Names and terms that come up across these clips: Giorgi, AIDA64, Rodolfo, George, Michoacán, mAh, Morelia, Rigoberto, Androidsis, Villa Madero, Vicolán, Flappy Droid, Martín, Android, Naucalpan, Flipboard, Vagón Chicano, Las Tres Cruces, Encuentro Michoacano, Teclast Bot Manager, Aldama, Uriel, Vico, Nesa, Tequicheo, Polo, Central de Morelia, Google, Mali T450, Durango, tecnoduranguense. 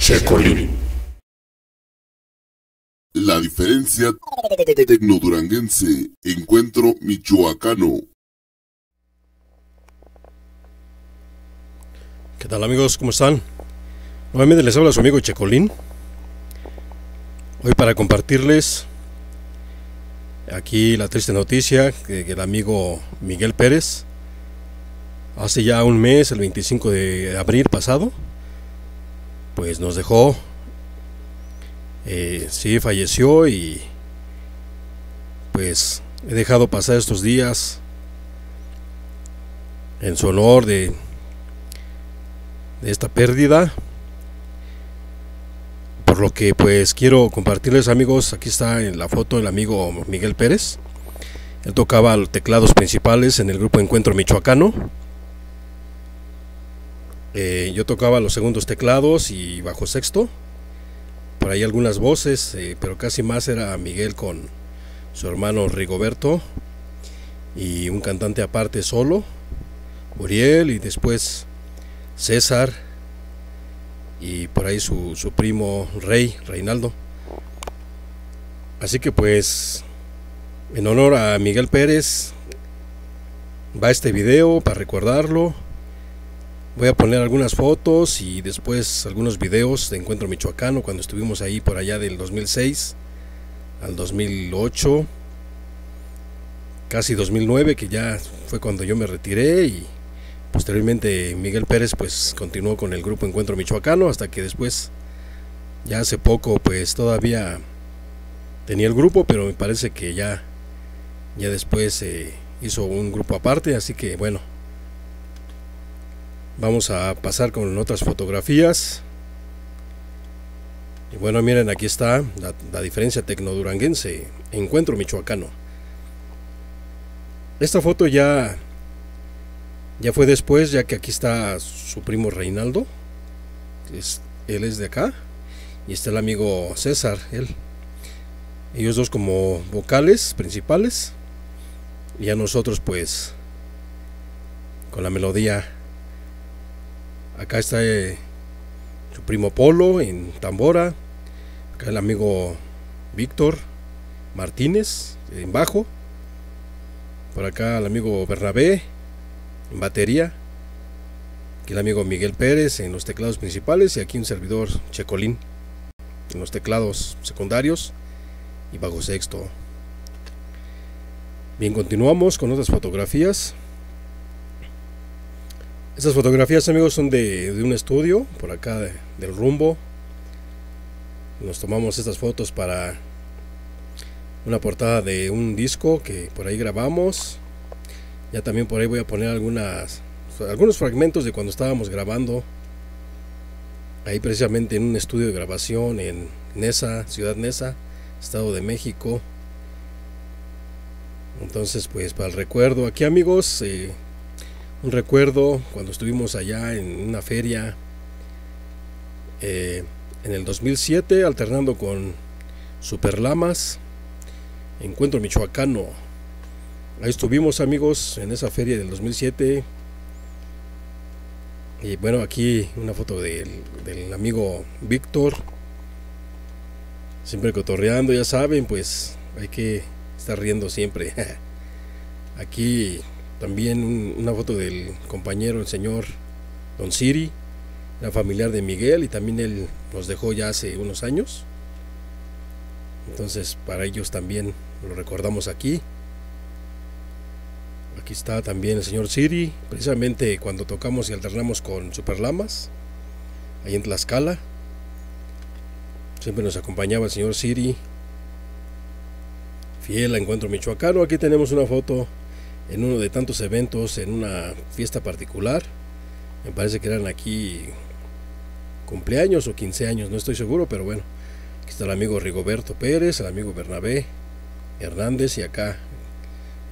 Checolín. La diferencia tecnoduranguense, encuentro michoacano. ¿Qué tal amigos? ¿Cómo están? Nuevamente les habla su amigo Checolín. Hoy para compartirles aquí la triste noticia que el amigo Miguel Pérez hace ya un mes, el 25 de abril pasado, pues nos dejó. Sí, falleció y pues he dejado pasar estos días en su honor de esta pérdida, por lo que pues quiero compartirles amigos. Aquí está en la foto el amigo Miguel Pérez. Él tocaba los teclados principales en el grupo Encuentro Michoacano. Yo tocaba los segundos teclados y bajo sexto. Por ahí algunas voces, pero casi más era Miguel con su hermano Rigoberto y un cantante aparte solo, Uriel, y después César y por ahí su primo Reinaldo. Así que pues en honor a Miguel Pérez va este video para recordarlo. Voy a poner algunas fotos y después algunos videos de Encuentro Michoacano cuando estuvimos ahí por allá del 2006 al 2008, casi 2009, que ya fue cuando yo me retiré, y posteriormente Miguel Pérez pues continuó con el grupo Encuentro Michoacano hasta que después, ya hace poco, pues todavía tenía el grupo, pero me parece que ya después hizo un grupo aparte, así que bueno. Vamos a pasar con otras fotografías. Y bueno, miren, aquí está la diferencia tecnoduranguense, encuentro michoacano. Esta foto ya fue después, ya que aquí está su primo Reinaldo. Él es de acá. Y está el amigo César, él. Ellos dos como vocales principales. Y a nosotros pues con la melodía. Acá está su primo Polo en tambora, acá el amigo Víctor Martínez en bajo, por acá el amigo Bernabé en batería, aquí el amigo Miguel Pérez en los teclados principales y aquí un servidor Checolín en los teclados secundarios y bajo sexto. Bien, continuamos con otras fotografías. Estas fotografías amigos son de un estudio, por acá del rumbo. Nos tomamos estas fotos para una portada de un disco que por ahí grabamos. Ya también por ahí voy a poner algunos fragmentos de cuando estábamos grabando. Ahí precisamente en un estudio de grabación en Nesa, Ciudad Nesa, Estado de México. Entonces pues para el recuerdo, aquí amigos... un recuerdo cuando estuvimos allá en una feria en el 2007 alternando con Superlamas, Encuentro Michoacano. Ahí estuvimos amigos en esa feria del 2007. Y bueno, aquí una foto del amigo Víctor. Siempre cotorreando, ya saben, pues hay que estar riendo siempre. Aquí... también una foto del compañero, el señor Don Siri, la familiar de Miguel, y también él nos dejó ya hace unos años. Entonces para ellos también lo recordamos aquí. Aquí está también el señor Siri, precisamente cuando tocamos y alternamos con Superlamas, ahí en Tlaxcala. Siempre nos acompañaba el señor Siri, fiel a Encuentro Michoacano. Aquí tenemos una foto en uno de tantos eventos, en una fiesta particular, me parece que eran aquí cumpleaños o 15 años, no estoy seguro, pero bueno, aquí está el amigo Rigoberto Pérez, el amigo Bernabé Hernández y acá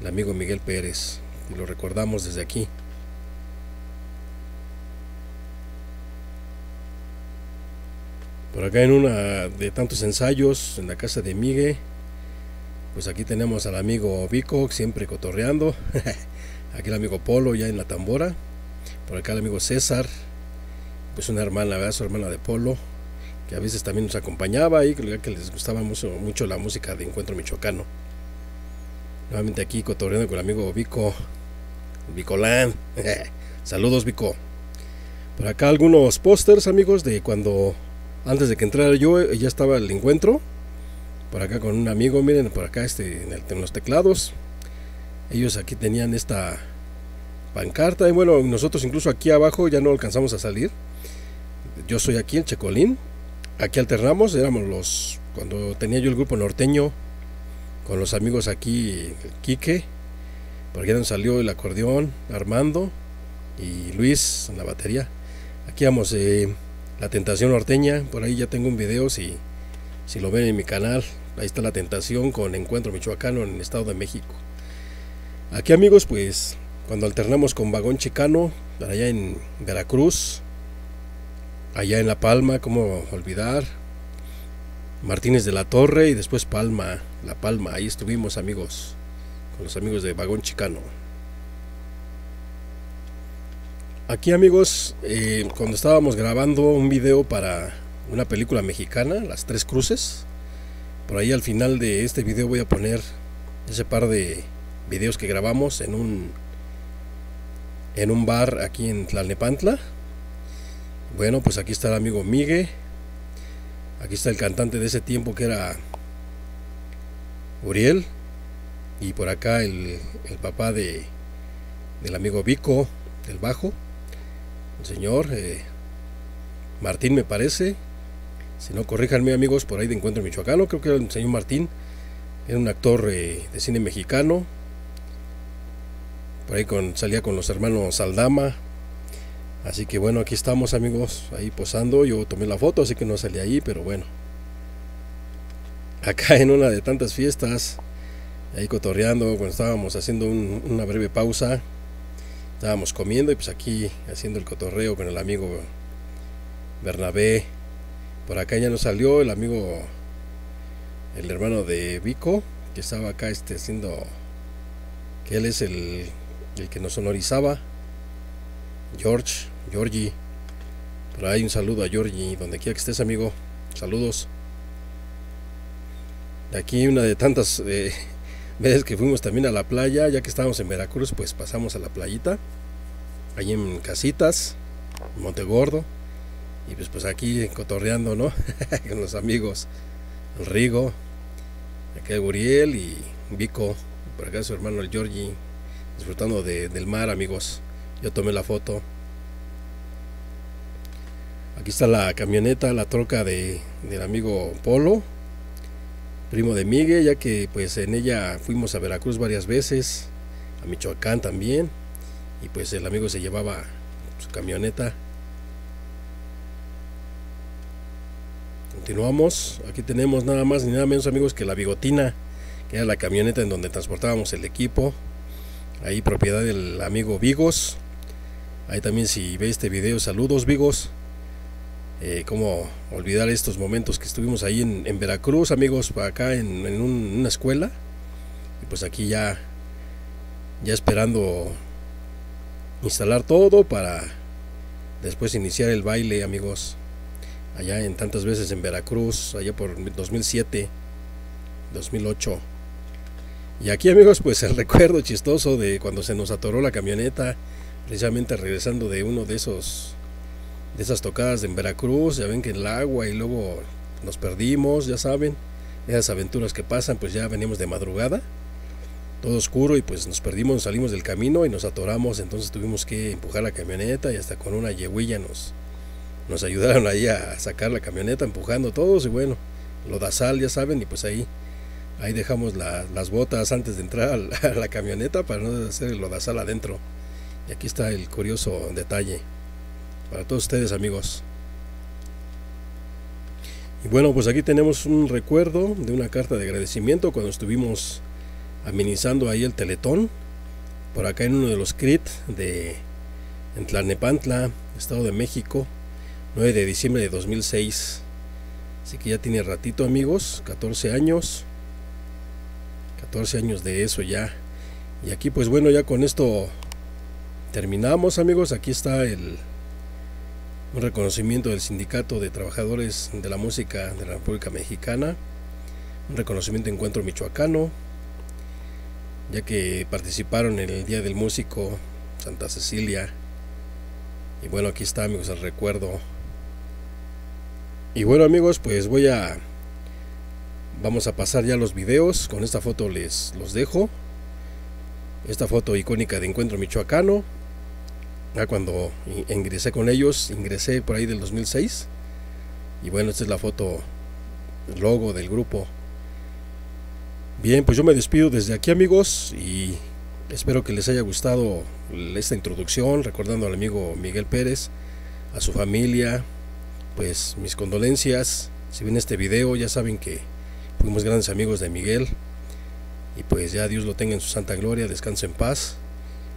el amigo Miguel Pérez, y lo recordamos desde aquí. Por acá en una de tantos ensayos, en la casa de Miguel, pues aquí tenemos al amigo Vico, siempre cotorreando. Aquí el amigo Polo ya en la tambora. Por acá el amigo César, pues una hermana, ¿verdad? Su hermana de Polo. que a veces también nos acompañaba y que les gustaba mucho la música de Encuentro Michoacano. Nuevamente aquí cotorreando con el amigo Vico, Vicolán. Saludos, Vico. Por acá algunos pósters, amigos, de cuando antes de que entrara yo ya estaba el encuentro. Por acá con un amigo, miren, por acá en los teclados. Ellos aquí tenían esta pancarta y bueno, nosotros incluso aquí abajo ya no alcanzamos a salir. Yo soy aquí el Checolín. Aquí alternamos, éramos los, cuando tenía yo el grupo norteño, con los amigos aquí, Quique, por aquí nos salió el acordeón, Armando y Luis en la batería. Aquí vamos, La Tentación Norteña, por ahí ya tengo un video, si lo ven en mi canal, ahí está La Tentación con Encuentro Michoacano en el Estado de México. Aquí, amigos, pues cuando alternamos con Vagón Chicano, allá en Veracruz, allá en La Palma, cómo olvidar, Martínez de la Torre y después Palma, La Palma, ahí estuvimos, amigos, con los amigos de Vagón Chicano. Aquí, amigos, cuando estábamos grabando un video para una película mexicana, Las Tres Cruces, por ahí al final de este video voy a poner ese par de videos que grabamos en un bar aquí en Tlalnepantla. Bueno, pues aquí está el amigo Migue, aquí está el cantante de ese tiempo que era Uriel, y por acá el papá del amigo Vico, del bajo, el señor Martín, me parece, si no corríjanme, amigos, por ahí de Encuentro Michoacano, creo que era el señor Martín, era un actor de cine mexicano, por ahí salía con los hermanos Aldama. Así que bueno, aquí estamos, amigos, ahí posando. Yo tomé la foto, así que no salí ahí, pero bueno, acá en una de tantas fiestas, ahí cotorreando, cuando estábamos haciendo una breve pausa, estábamos comiendo y pues aquí haciendo el cotorreo con el amigo Bernabé. Por acá ya nos salió el amigo, el hermano de Vico, que estaba acá haciendo, que él es el que nos sonorizaba, George, Giorgi. Por ahí un saludo a Georgi, donde quiera que estés, amigo, saludos. De aquí una de tantas veces que fuimos también a la playa, ya que estábamos en Veracruz, pues pasamos a la playita, ahí en Casitas, en Montegordo, y pues aquí cotorreando, ¿no? Con los amigos, el Rigo, acá el Uriel y Vico, por acá su hermano el Georgi, disfrutando del mar, amigos. Yo tomé la foto. Aquí está la camioneta, la troca del amigo Polo, primo de Miguel, ya que pues en ella fuimos a Veracruz varias veces, a Michoacán también, y pues el amigo se llevaba su camioneta. Continuamos. Aquí tenemos nada más ni nada menos, amigos, que la Bigotina, que era la camioneta en donde transportábamos el equipo, ahí propiedad del amigo Vigos. Ahí también, si ve este video, saludos, Vigos. Cómo olvidar estos momentos que estuvimos ahí en Veracruz, amigos, acá en una escuela. Y pues aquí ya esperando instalar todo para después iniciar el baile, amigos, allá en tantas veces en Veracruz, allá por 2007, 2008. Y aquí, amigos, pues el recuerdo chistoso de cuando se nos atoró la camioneta, precisamente regresando de uno de esos, de esas tocadas en Veracruz, ya ven que en el agua y luego nos perdimos, ya saben, esas aventuras que pasan. Pues ya veníamos de madrugada, todo oscuro, y pues nos perdimos, salimos del camino y nos atoramos, entonces tuvimos que empujar la camioneta, y hasta con una yeguilla nos ayudaron ahí a sacar la camioneta, empujando todos, y bueno, lodazal, ya saben, y pues ahí dejamos las botas antes de entrar a la camioneta para no hacer el lodazal adentro. Y aquí está el curioso detalle para todos ustedes, amigos. Y bueno, pues aquí tenemos un recuerdo de una carta de agradecimiento cuando estuvimos amenizando ahí el Teletón, por acá en uno de los CRIT en Tlalnepantla, Estado de México, 9 de diciembre de 2006. Así que ya tiene ratito, amigos, 14 años. 14 años de eso ya. Y aquí pues bueno, ya con esto terminamos, amigos. Aquí está un reconocimiento del Sindicato de Trabajadores de la Música de la República Mexicana, un reconocimiento de Encuentro Michoacano, ya que participaron en el Día del Músico Santa Cecilia. Y bueno, aquí está, amigos, el recuerdo. Y bueno, amigos, pues vamos a pasar ya los videos. Con esta foto los dejo. Esta foto icónica de Encuentro Michoacano. Ya cuando ingresé con ellos, ingresé por ahí del 2006. Y bueno, esta es la foto, el logo del grupo. Bien, pues yo me despido desde aquí, amigos, y espero que les haya gustado esta introducción, recordando al amigo Miguel Pérez, a su familia, pues mis condolencias. Si ven este video, ya saben que fuimos grandes amigos de Miguel, y pues ya Dios lo tenga en su santa gloria, descanse en paz.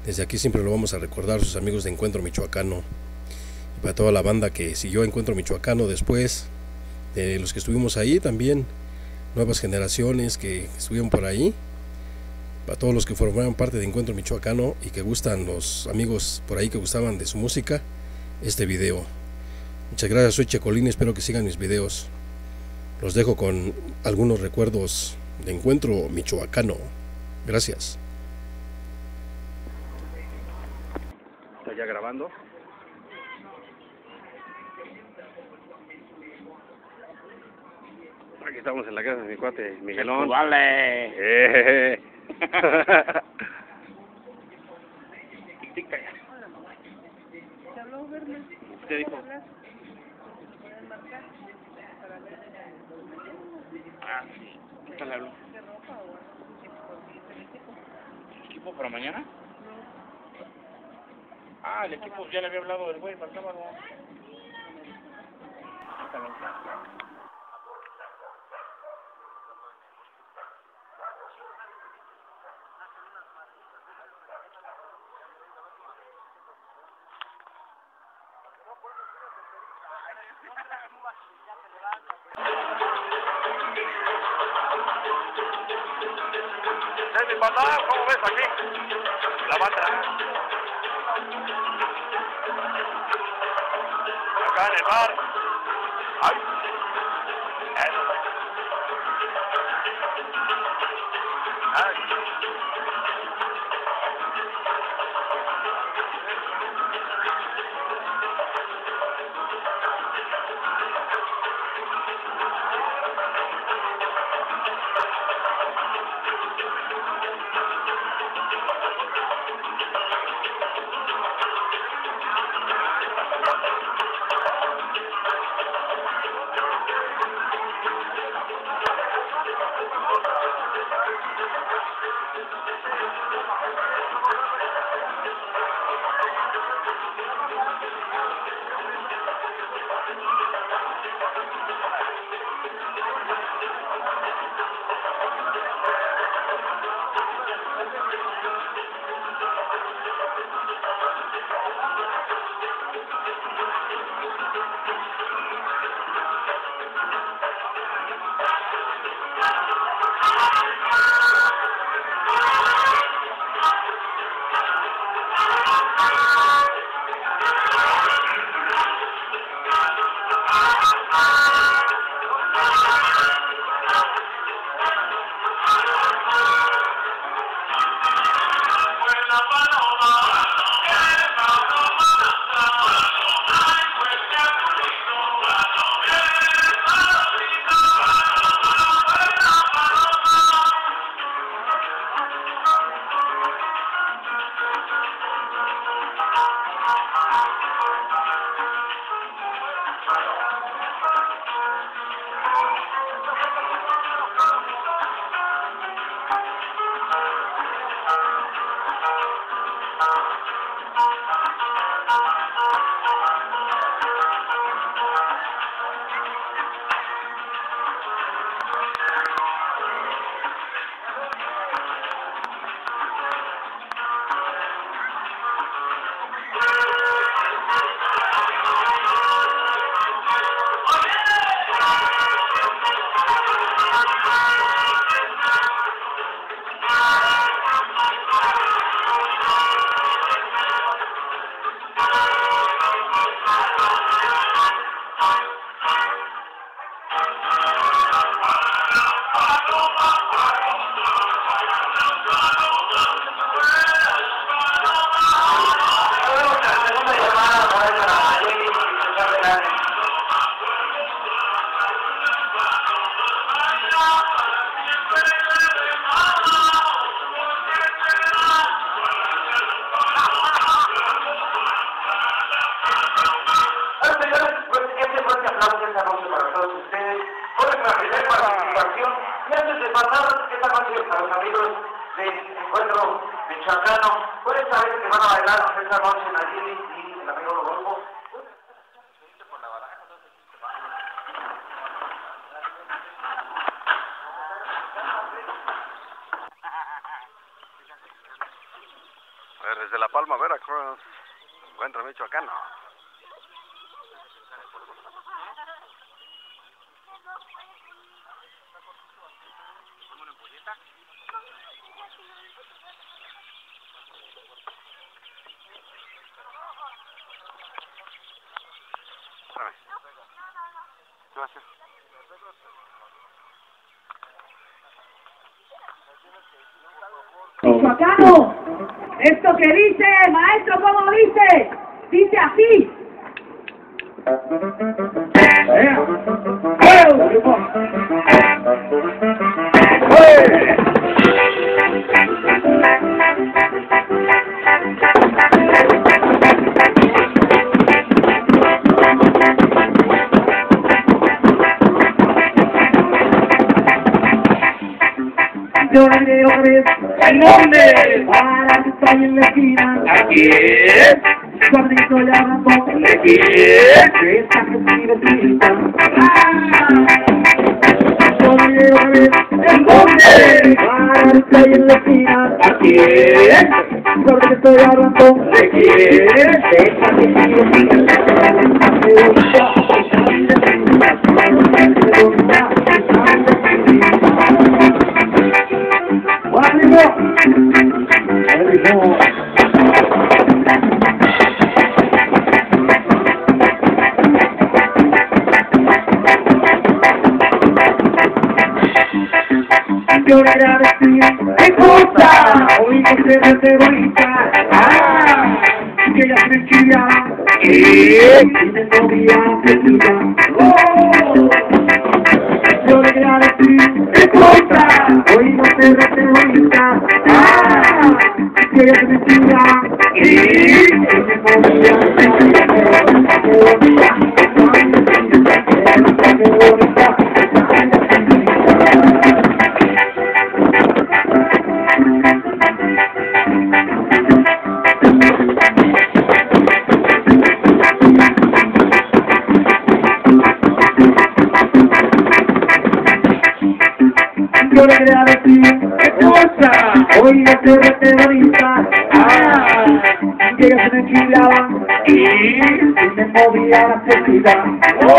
Desde aquí siempre lo vamos a recordar, sus amigos de Encuentro Michoacano, y para toda la banda que siguió Encuentro Michoacano después, de los que estuvimos ahí también, nuevas generaciones que estuvieron por ahí, para todos los que formaron parte de Encuentro Michoacano y que gustan, los amigos por ahí que gustaban de su música, este video. Muchas gracias, soy Checolín, espero que sigan mis videos. Los dejo con algunos recuerdos de Encuentro Michoacano. Gracias. Estoy ya grabando. Aquí estamos en la casa de mi cuate Miguelón. ¡Vale! ¿Te habló Berna? ¿Qué dijo? Ah, sí. ¿Qué tal habló? ¿De ropa o el equipo para mañana? No. Ah, el equipo ya le había hablado el güey para el cámara. ¿Cómo ves aquí? La banda. Acá en el bar. Ay. Eso. Ay. participación. Y antes de pasar esta canción a los amigos de Encuentro Michoacano, pueden saber que van a bailar esta noche Nayiri y el amigo Rodolfo. Desde La Palma, Veracruz, Encuentro Michoacano. Gracias. Michoacano, esto que dice, maestro, ¿cómo dice? Dice así. ¿En dónde? Ahora estoy en la esquina. ¿Aquí? Cuando estoy abajo. ¿Aquí? Esta que sigue triste. ¿En dónde? Ahora estoy en la esquina. ¿Aquí? Cuando estoy abajo. ¿Aquí? Esta que sigue triste. ¡Arriba! ¡Arriba! Llorará de ti, ¡qué cosa! Hoy no se me te bonita. ¡Ah! Que la tranquila, y me novia perdida. ¡Oh! Llorará de ti, ¡qué cosa! Hoy no se me te bonita. ¡Ah! Que la tranquila, y me novia perdida. Hoy no te retenía, llegas en el chilaba y me movía la felicidad. ¡Oh!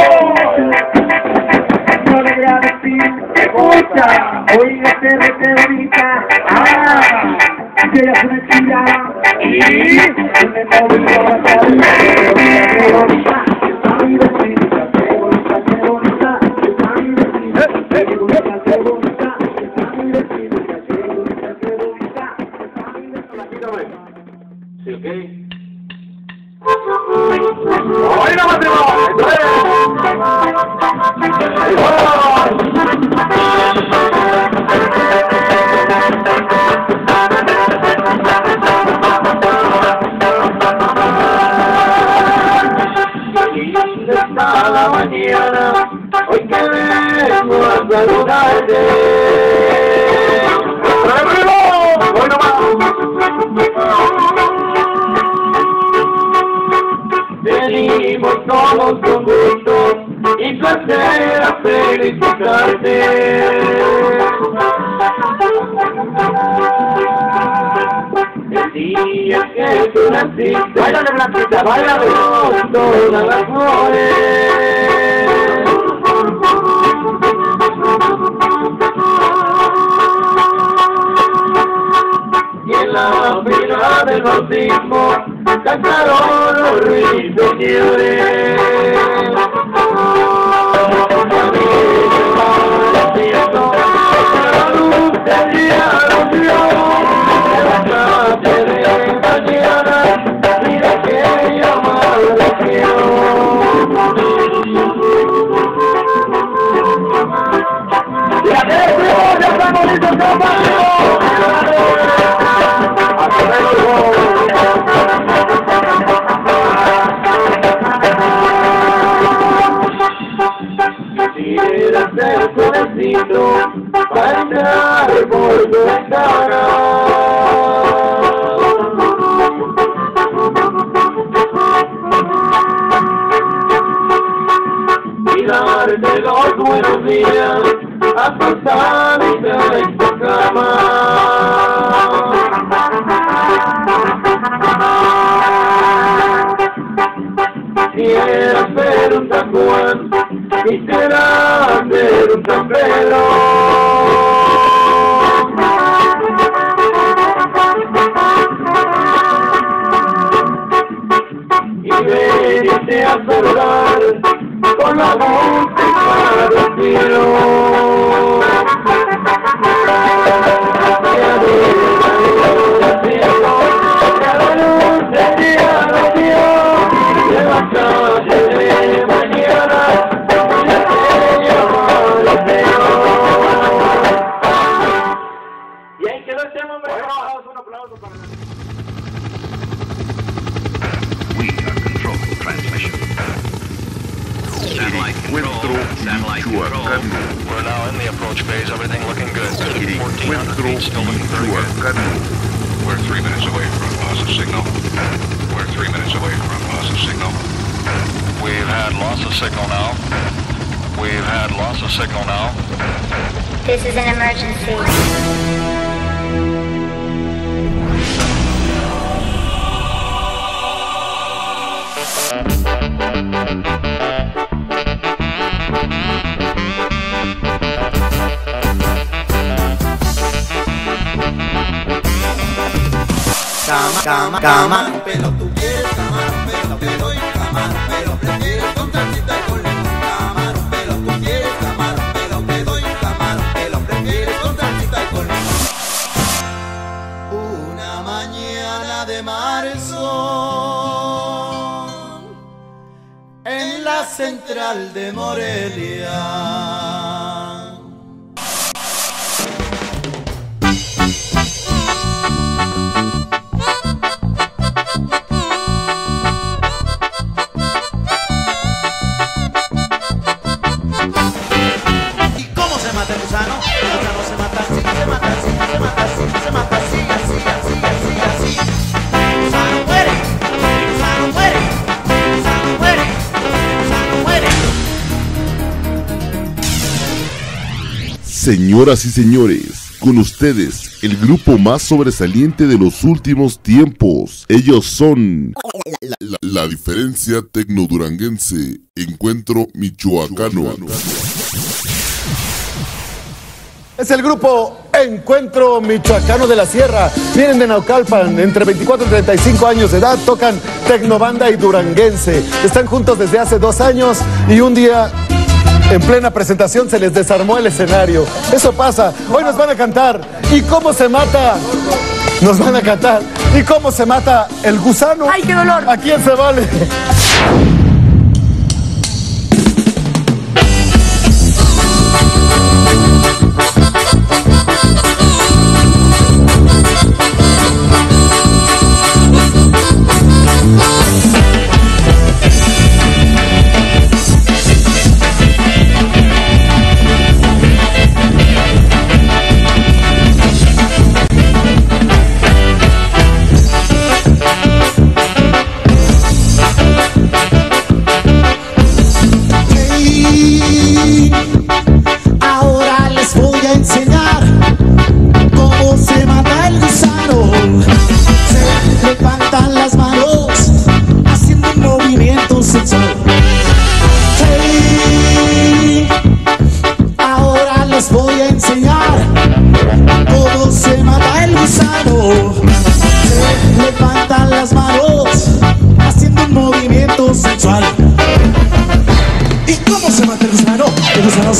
No le voy a decir que gusta. Hoy no te retenía, llegas en el chilaba y me movía la felicidad. ¡Gracias! y darle los buenos días a tu salida de tu cama. Quisiera ser un San Juan, quisiera ser un San Pedro, y venirte a saludar con la música del cielo. This is an emergency. Cama, cama, cama, pero tú quieres amar, pero te doy amar, pero prefieres con tantita con la Central de Morelia. ¿Y cómo se mata el gusano? El gusano se mata así, se mata así, se mata así, se mata así, así, así, así, así. El gusano muere, el gusano muere, el gusano muere. Señoras y señores, con ustedes, el grupo más sobresaliente de los últimos tiempos. Ellos son la diferencia tecnoduranguense, Encuentro Michoacano. Es el grupo Encuentro Michoacano de la Sierra. Vienen de Naucalpan, entre 24 y 35 años de edad, tocan tecnobanda y duranguense. Están juntos desde hace 2 años y un día... en plena presentación se les desarmó el escenario. Eso pasa. Hoy nos van a cantar ¿Y cómo se mata? Nos van a cantar ¿Y cómo se mata el gusano? ¡Ay, qué dolor! ¿A quién se vale?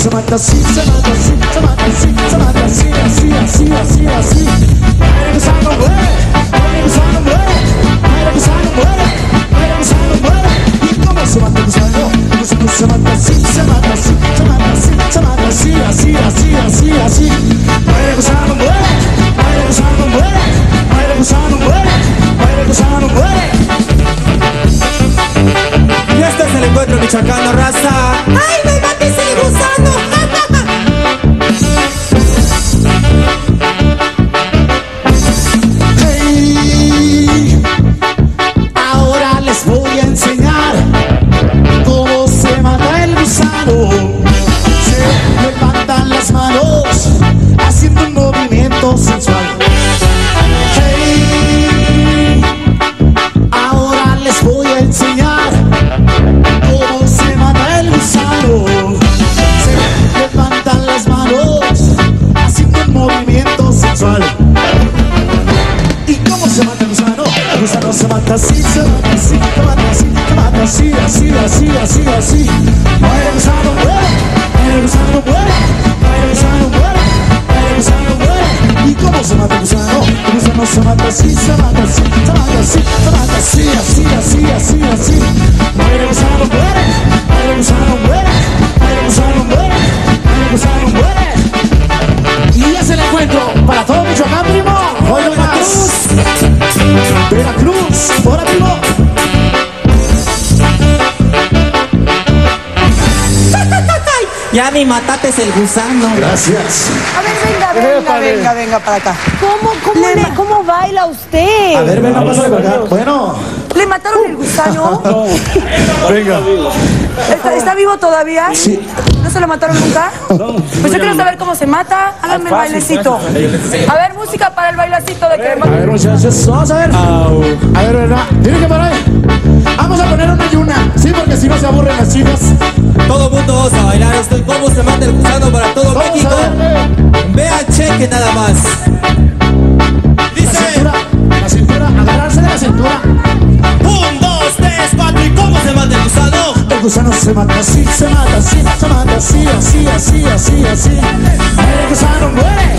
Se mata así, se mata así, se mata así, se mata así, así, así, así, así. El gusano muere, el gusano muere, el gusano muere, el gusano muere. ¿Y cómo se mata el gusano? El gusano se mata así, se mata así, se mata así, se mata así, así, así, así, así. El gusano muere, el gusano muere, el gusano muere, el gusano muere. Y este es el Encuentro Michoacano, raza. ¡Ay, me maté el gusano! así. Y cómo se mata el gusano, el gusano se mata así, se mata así, se mata así, se mata así, así, así, así, así. Muere el gusano, muere, muere el gusano, muere, muere el gusano, muere, muere el gusano, muere. Y es el encuentro para todo Michoacán, primo. Hoy Veracruz, Veracruz, hola primo. Ya ni mataste el gusano. Gracias. A ver, venga para acá. ¿Cómo baila usted? A ver, venga, pasa para acá. Bueno. ¿Le mataron el gusano? No. Venga. ¿Está vivo todavía? Sí. ¿No se lo mataron nunca? No. Pues yo quiero saber cómo se mata. Háganme el bailecito. A ver, música para el bailecito de que... A ver, muchachos, vamos a ver. A ver, ¿verdad? Tiene que parar. Vamos a poner una y una. Sí, porque si no se aburren las chicas. Todo mundo vamos a bailar esto y cómo se mata el gusano para todo vamos México. Vean, cheque nada más. Dice la cintura, agarrarse de la cintura. 1, 2, 3, 4 y cómo se mata el gusano. El gusano se mata así, se mata así, se mata así, así, así, así, así. El gusano muere,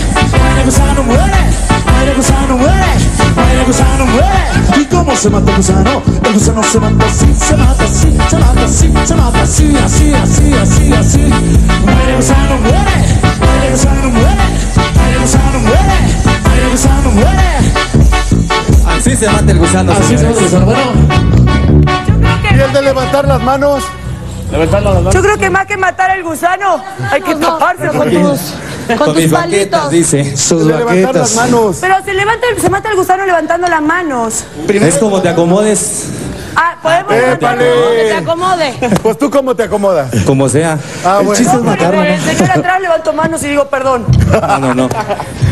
el gusano muere. El gusano muere, el gusano muere. ¿Y cómo se mata el gusano? El gusano se mata así, se mata así, se mata así, se mata así, así, así, así, así. El gusano muere, el gusano muere, el gusano muere, el gusano muere. Así se mata el gusano. Así se mata el gusano. Bueno, de levantar las manos. Yo creo que más que matar al gusano, hay que taparse con tus palitos. Dice, sus levantar las manos. Pero se mata el gusano levantando las manos. Es como te acomodes. Ah, podemos que te acomode. Pues tú cómo te acomodas. Como sea. Ah, bueno. El chiste es matarlo. El señor atrás levanto manos y digo perdón. No.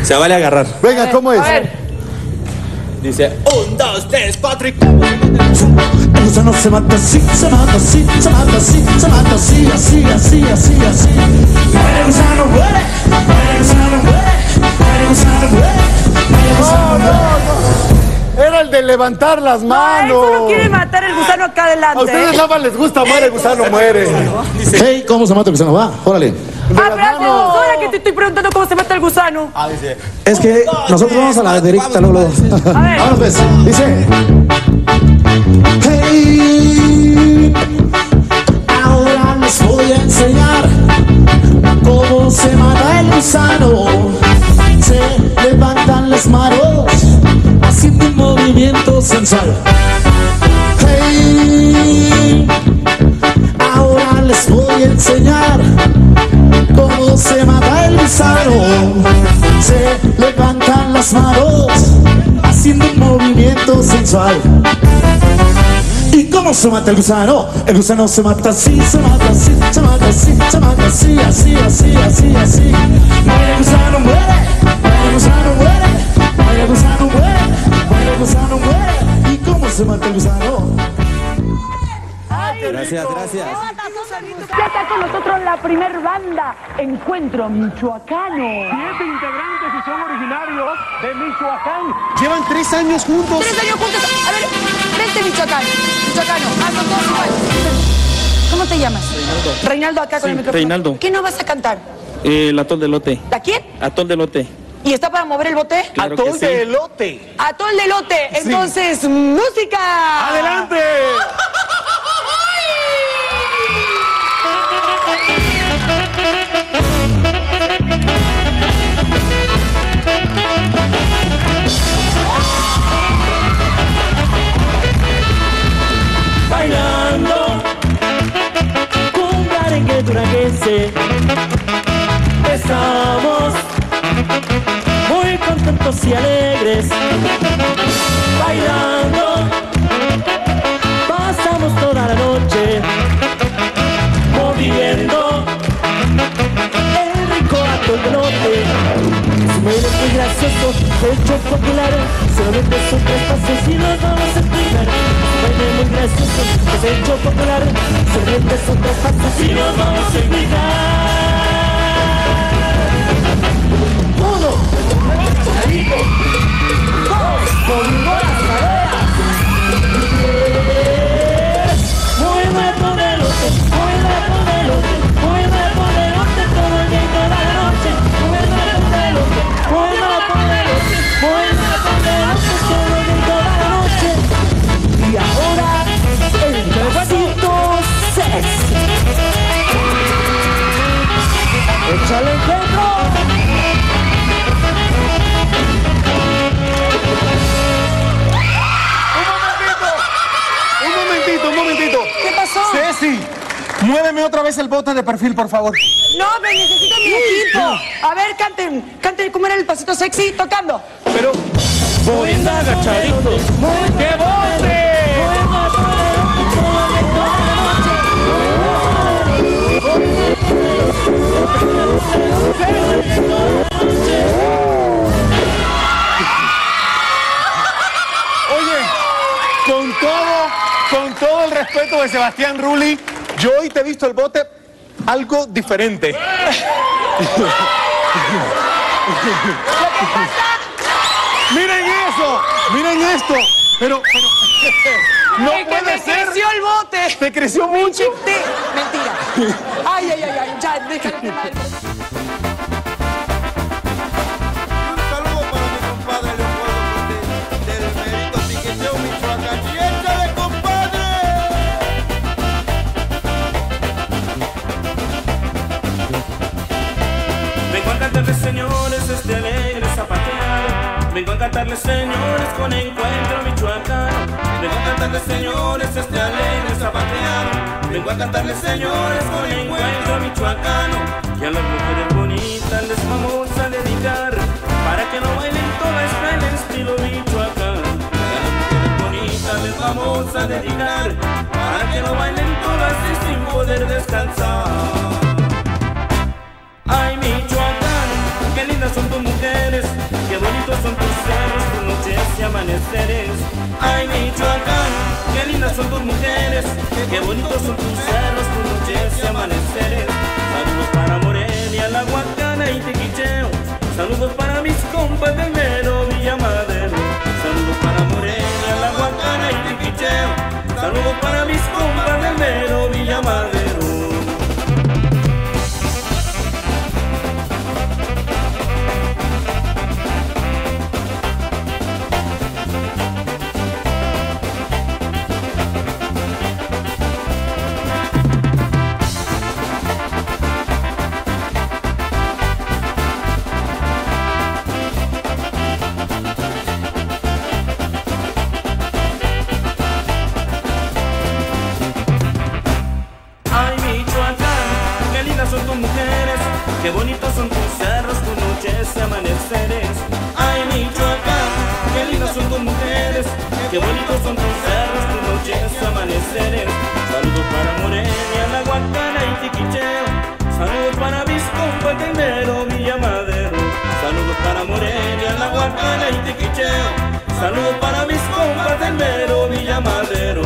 Se vale agarrar. Venga, ¿cómo es? A ver. Dice, 1, 2, 3, 4 y... El gusano se mata así, se mata así, se mata así, se mata así, así, así, así, así. El gusano muere, el gusano muere, el gusano muere, el gusano muere. Era el de levantar las manos. No, no quiere matar el gusano acá adelante. A ustedes nada más les gusta más el gusano muere. Hey, ¿cómo se mata el gusano? Va, órale. Ah, pero hace 2 horas que te estoy preguntando cómo se mata el gusano. Ah, dice. Es que nosotros vamos a la derecha, luego. A ver. Vamos pues, dice. Hey, ahora les voy a enseñar cómo se mata el gusano. Se levantan las manos haciendo un movimiento sensual. Hey, ahora les voy a enseñar cómo se mata el gusano. Se levantan las manos haciendo un movimiento sensual. ¿Y cómo se mata el gusano? El gusano se mata así, se mata así, se mata así, se mata así, así, así, así, así. El gusano muere, el gusano muere, el gusano muere, el gusano muere. ¿Y cómo se mata el gusano? Gracias, gracias. Ya está con nosotros la primer banda, Encuentro Michoacano. 7 integrantes y son originarios de Michoacán. Llevan 3 años juntos. 3 años juntos. A ver, vente Michoacán, michoacano, a los dos iguales. ¿Cómo te llamas? Reinaldo. Reinaldo, acá con el micrófono. Reinaldo. ¿Qué no vas a cantar? El atol de lote. ¿A quién? Atol de lote. ¿Y está para mover el bote? Claro. Atol de elote. Atol de elote. Entonces, sí. Música. ¡Adelante! Bailando con garengue duraguense, estamos muy contentos y alegres. Bailando pasamos toda la noche, moviendo el rico atol de lote. Su baile es muy gracioso, de hecho popular. Solamente son 3 pasos y los vamos a explicar. Su baile es muy gracioso, de hecho popular. Solamente son 3 pasos y los vamos a explicar. 1, 2, poniendo las caderas. Muy bueno de los Cánteme otra vez el bote de perfil, por favor. No, me necesito mi equipo. A ver, canten, canten cómo era el pasito sexy tocando. Pero... voy a agachaditos. ¡Qué bote! Oye, con todo el respeto de Sebastián Rulli, yo hoy te he visto el bote algo diferente. ¡Miren eso! ¡Miren esto! Pero... ¡No puede ser! ¡Te creció el bote! ¡Te creció mucho! ¡Mentira! ¡Ay, ay, ay! Ay. Ya, déjame quemar el bote. Señores, este alegre zapatear. Vengo a cantarles, señores, con Encuentro Michoacano. Vengo a cantarles, señores, este alegre zapatear. Vengo a cantarles, señores, con Encuentro Michoacano. Que a las mujeres bonitas les vamos a dedicar, para que no bailen todas en el estilo michoacano. Que a las mujeres bonitas les vamos a dedicar, para que no bailen todas y sin poder descansar. Ay, Michoacán, qué lindas son tus mujeres, qué bonitos son tus cerros, tus noches y amaneceres. Ay, Michoacán, qué lindas son tus mujeres, qué bonitos son tus cerros, tus noches y amaneceres. Saludos para Morelia, La Guacana y Tequicheo. Saludos para mis compas del mero Villa Madero. Saludos para Morelia, La Guacana y Tequicheo. Saludos para mis compas del mero Villa Madero. Qué bonitos son tus cerros, tus noches y amaneceres. Saludos para Morelia, La Guacana y Tequicheo. Saludos para mis compas del mero Villa Madero. Saludos para Morelia, La Guacana y Tequicheo. Saludos para mis compas del mero Villa Madero.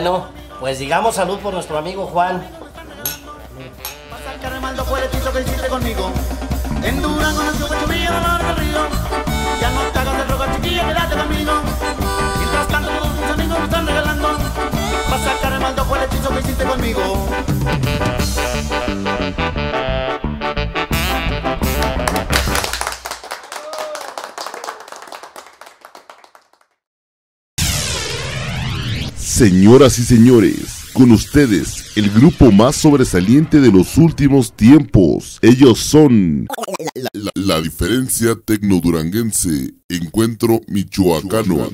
Bueno, pues digamos salud por nuestro amigo Juan. Armando fue el hechizo que hiciste conmigo. En Durango nació Cachemilla, la mar del río. Ya no te hagas de rogar, chiquilla, quédate conmigo. Mientras tanto todos tus amigos me están regalando. Vas a sacar Armando fue el hechizo que hiciste conmigo. Señoras y señores, con ustedes, el grupo más sobresaliente de los últimos tiempos. Ellos son... La diferencia tecnoduranguense, Encuentro Michoacano.